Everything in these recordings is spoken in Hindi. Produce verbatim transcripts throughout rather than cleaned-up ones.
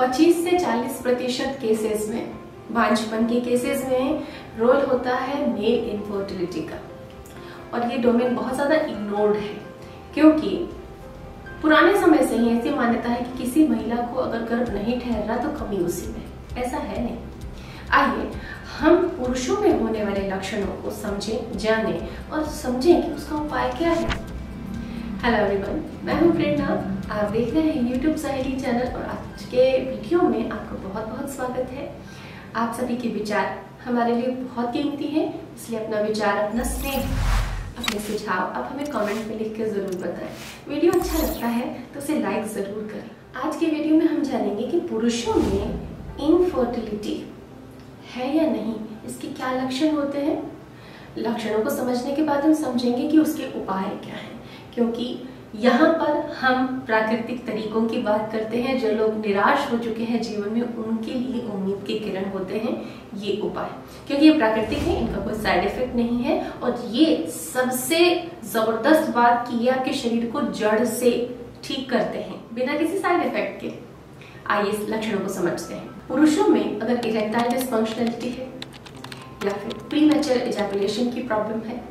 पच्चीस से चालीस प्रतिशत केसेस में, बांझपन के केसेस में रोल होता है मेल इनफर्टिलिटी का। और ये डोमेन बहुत ज़्यादा इग्नोर्ड है, क्योंकि पुराने समय से ही ऐसी मान्यता है कि किसी महिला को अगर गर्भ नहीं ठहर रहा तो कमी उसी में। ऐसा है नहीं। आइए हम पुरुषों में होने वाले लक्षणों को समझें, जानें और समझें कि उसका उपाय क्या है। हेलो एवरीवन, मैं हूं प्रेरणा, आप देख रहे हैं यूट्यूब सहेली चैनल और आज के वीडियो में आपका बहुत बहुत स्वागत है। आप सभी के विचार हमारे लिए बहुत कीमती है, इसलिए अपना विचार, अपना स्नेह, अपने सुझाव आप हमें कमेंट में लिख के जरूर बताएं। वीडियो अच्छा लगता है तो उसे लाइक जरूर करें। आज के वीडियो में हम जानेंगे कि पुरुषों में इनफर्टिलिटी है या नहीं, इसके क्या लक्षण होते हैं। लक्षणों को समझने के बाद हम समझेंगे कि उसके उपाय क्या हैं, क्योंकि यहाँ पर हम प्राकृतिक तरीकों की बात करते हैं। जो लोग निराश हो चुके हैं जीवन में, उनके लिए उम्मीद के किरण होते हैं ये उपाय, क्योंकि ये प्राकृतिक है, इनका कोई साइड इफेक्ट नहीं है। और ये सबसे जबरदस्त बात कि ये आपके शरीर को जड़ से ठीक करते हैं बिना किसी साइड इफेक्ट के। आइए इस लक्षणों को समझते हैं। पुरुषों में अगर इरेक्टाइल डिसफंक्शनलिटी है, या फिर प्रीमैच्योर इजैकुलेशन की प्रॉब्लम है,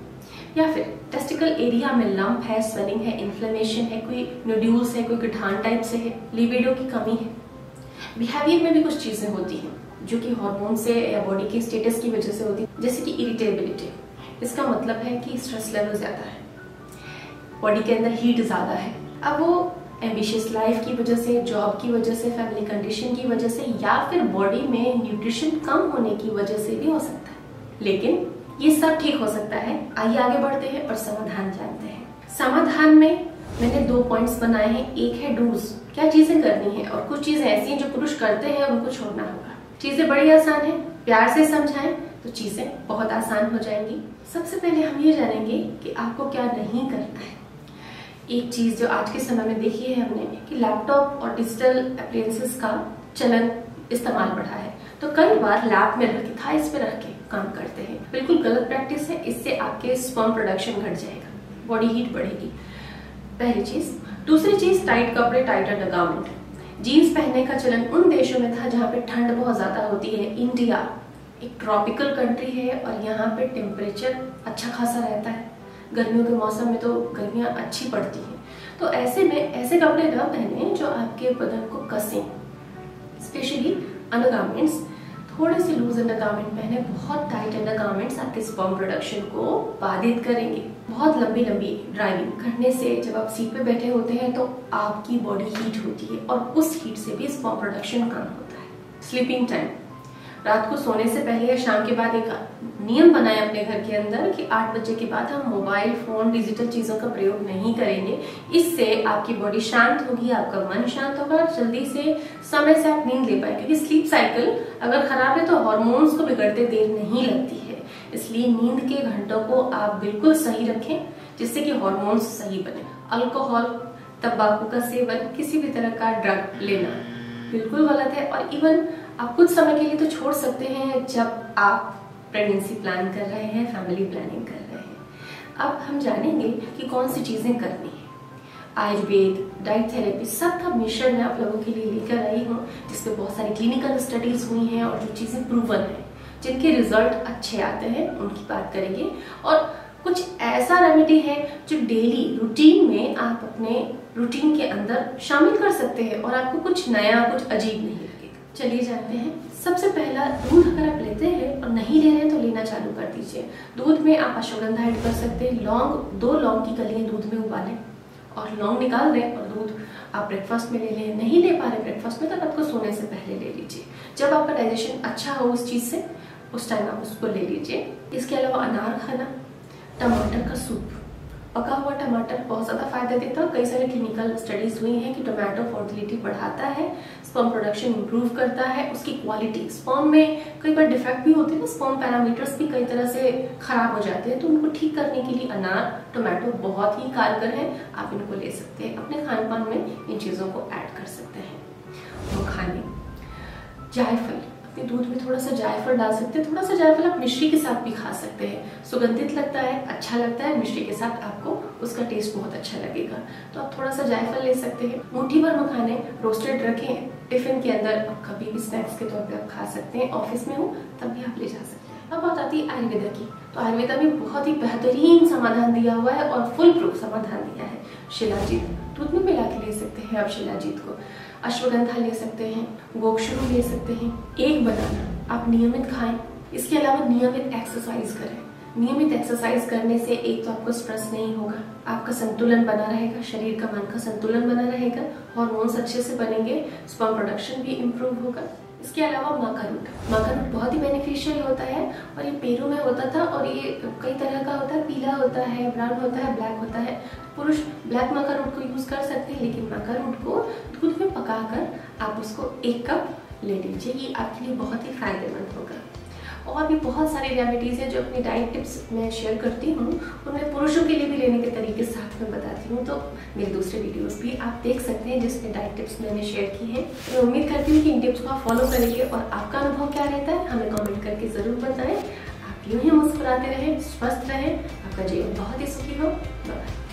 या फिर टेस्टिकल एरिया में लंप है, स्वेलिंग है, इन्फ्लेमेशन है, कोई नोड्यूल्स है, कोई गठान टाइप से है, लिबिडो की कमी है, बिहेवियर में भी कुछ चीजें होती हैं जो कि हार्मोन से या बॉडी के स्टेटस की वजह से होती है, जैसे कि इरिटेबिलिटी। इसका मतलब है कि स्ट्रेस लेवल ज्यादा है, बॉडी के अंदर हीट ज्यादा है। अब वो एम्बिशियस लाइफ की वजह से, जॉब की वजह से, फैमिली कंडीशन की वजह से, या फिर बॉडी में न्यूट्रिशन कम होने की वजह से भी हो सकता है। लेकिन ये सब ठीक हो सकता है। आइए आगे बढ़ते हैं और समाधान जानते हैं। समाधान में मैंने दो पॉइंट्स बनाए हैं। एक है डूज, क्या चीजें करनी है, और कुछ चीजें ऐसी हैं जो पुरुष करते हैं और उनको छोड़ना होगा। चीजें बड़ी आसान है, प्यार से समझाएं तो चीजें बहुत आसान हो जाएंगी। सबसे पहले हम ये जानेंगे कि आपको क्या नहीं करना है। एक चीज जो आज के समय में देखी है हमने कि लैपटॉप और डिजिटल अप्लायंसेस का चलन, इस्तेमाल बढ़ा है, तो कई बार लैब में रख के, थाइस पे रख के काम करते हैं। बिल्कुल गलत प्रैक्टिस है। इससे आपके स्पर्म प्रोडक्शन घट जाएगा, बॉडी हीट बढ़ेगी, पहली चीज। दूसरी चीज, टाइट कपड़े, टाइटर लगाउट, जीन्स पहनने का चलन उन देशों में था जहाँ पे ठंड बहुत ज्यादा होती है। इंडिया एक ट्रॉपिकल कंट्री है और यहाँ पे टेम्परेचर अच्छा खासा रहता है, गर्मियों के मौसम में तो गर्मियाँ अच्छी पड़ती हैं। तो ऐसे में ऐसे कपड़े ना पहने जो आपके बदन को कसें, स्पेशली अंडरगारमेंट्स, थोड़े से लूज अंडरगारमेंट पहने। बहुत टाइट अंडरगारमेंट्स आपके स्पर्म प्रोडक्शन को बाधित करेंगे। बहुत लंबी लंबी ड्राइविंग करने से, जब आप सीट पे बैठे होते हैं तो आपकी बॉडी हीट होती है और उस हीट से भी स्पर्म प्रोडक्शन कम होता है। स्लीपिंग टाइम, रात को सोने से पहले या शाम के बाद एक नियम बनाएं अपने घर के अंदर कि आठ बजे के बाद हम मोबाइल फोन, डिजिटल चीज़ों का प्रयोग नहीं करेंगे। इससे आपकी बॉडी शांत होगी, आपका मन शांत होगा, जल्दी से समय से आप नींद ले पाएंगे। क्योंकि स्लीप साइकिल अगर खराब है तो हार्मोन्स को बिगड़ते देर नहीं लगती है। इसलिए नींद के घंटों को आप बिल्कुल सही रखें, जिससे कि हार्मोन्स सही बने। अल्कोहल, तंबाकू का सेवन, किसी भी तरह का ड्रग लेना बिल्कुल गलत है। और इवन आप कुछ समय के लिए तो छोड़ सकते हैं जब आप प्रेगनेंसी प्लान कर रहे हैं, फैमिली प्लानिंग कर रहे हैं। अब हम जानेंगे कि कौन सी चीज़ें करनी है। आयुर्वेद, डाइट थेरेपी, सब का मिश्रण मैं आप लोगों के लिए लेकर आई हूँ, जिसमें बहुत सारी क्लिनिकल स्टडीज हुई हैं और जो चीज़ें प्रूवन हैं, जिनके रिजल्ट अच्छे आते हैं, उनकी बात करेंगे। और कुछ ऐसा रेमेडी है जो डेली रूटीन में आप अपने रूटीन के अंदर शामिल कर सकते हैं और आपको कुछ नया, कुछ अजीब नहीं लगेगा। चलिए जाते हैं। सबसे पहला, दूध अगर आप लेते हैं और नहीं ले रहे हैं तो लेना चालू कर दीजिए। दूध में आप अश्वगंधा ऐड कर सकते हैं। लौंग, दो लौंग की कलियां दूध में उबालें और लौंग निकाल दें और दूध आप ब्रेकफास्ट में ले लें। नहीं ले पा रहे ब्रेकफास्ट में तो आपको सोने से पहले ले लीजिए, जब आपका डाइजेशन अच्छा हो उस चीज़ से, उस टाइम आप उसको ले लीजिए। इसके अलावा अनार खाना, टमाटर का सूप, पका हुआ टमाटर बहुत ज़्यादा फायदा देता है। कई सारे क्लिनिकल स्टडीज हुई हैं कि टोमेटो फर्टिलिटी बढ़ाता है, स्पर्म प्रोडक्शन इंप्रूव करता है, उसकी क्वालिटी। स्पर्म में कई बार डिफेक्ट भी होते हैं, स्पर्म पैरामीटर्स भी कई तरह से खराब हो जाते हैं, तो उनको ठीक करने के लिए अनार, टोमेटो बहुत ही कारगर है। आप इनको ले सकते हैं, अपने खान पान में इन चीज़ों को ऐड कर सकते हैं। वो खाने, जायफल, दूध में थोड़ा सा जायफल डाल सकते हैं। थोड़ा सा जायफल आप मिश्री के साथ भी खा सकते हैं, सुगंधित लगता है, अच्छा लगता है। मिश्री के साथ आपको उसका टेस्ट बहुत अच्छा लगेगा, तो आप थोड़ा सा जायफल ले सकते हैं। मुट्ठी भर मखाने रोस्टेड रखें, टिफिन के अंदर आप कभी भी स्नैक्स के तौर पे आप खा सकते हैं। ऑफिस में हो तब भी आप ले जा सकते हैं। अब बात आती है आयुर्वेदा की, तो आयुर्वेदा में बहुत ही बेहतरीन समाधान दिया हुआ है और फुल प्रूफ समाधान दिया है। शिलाजीत दूध में मिला के ले सकते हैं आप, शिलाजीत को अश्वगंधा ले सकते हैं, गोक्षुरू ले सकते हैं। एक बनाना आप नियमित खाएं, इसके अलावा नियमित एक्सरसाइज करें। नियमित एक्सरसाइज करने से एक तो आपको स्ट्रेस नहीं होगा, आपका संतुलन बना रहेगा, शरीर का मन का संतुलन बना रहेगा, हार्मोन्स अच्छे से बनेंगे, स्पर्म प्रोडक्शन भी इम्प्रूव होगा। इसके अलावा माका रूट, माका रूट बहुत ही बेनिफिशियल होता है और ये पेरू में होता था और ये कई तरह का होता है, पीला होता है, ब्राउन होता है, ब्लैक होता है। पुरुष ब्लैक माका रूट को यूज कर सकते हैं, लेकिन माका रूट को दूध में पकाकर आप उसको एक कप ले लीजिए, ये आपके लिए बहुत ही फायदेमंद होगा। और भी बहुत सारी रेमेडीज है जो अपनी डाइट टिप्स में शेयर करती हूँ, उनमें पुरुषों के लिए भी लेने के तरीके साथ में बताती हूँ, तो मेरे दूसरे वीडियोस भी आप देख सकते हैं जिसमें डाइट टिप्स मैंने शेयर की है। मैं उम्मीद करती हूँ कि इन टिप्स को आप फॉलो करेंगे और आपका अनुभव क्या रहता है हमें कॉमेंट करके ज़रूर बताएं। आप यूँ ही मुस्कुराते रहें, स्वस्थ रहें, आपका जीवन बहुत ही सुखी हो।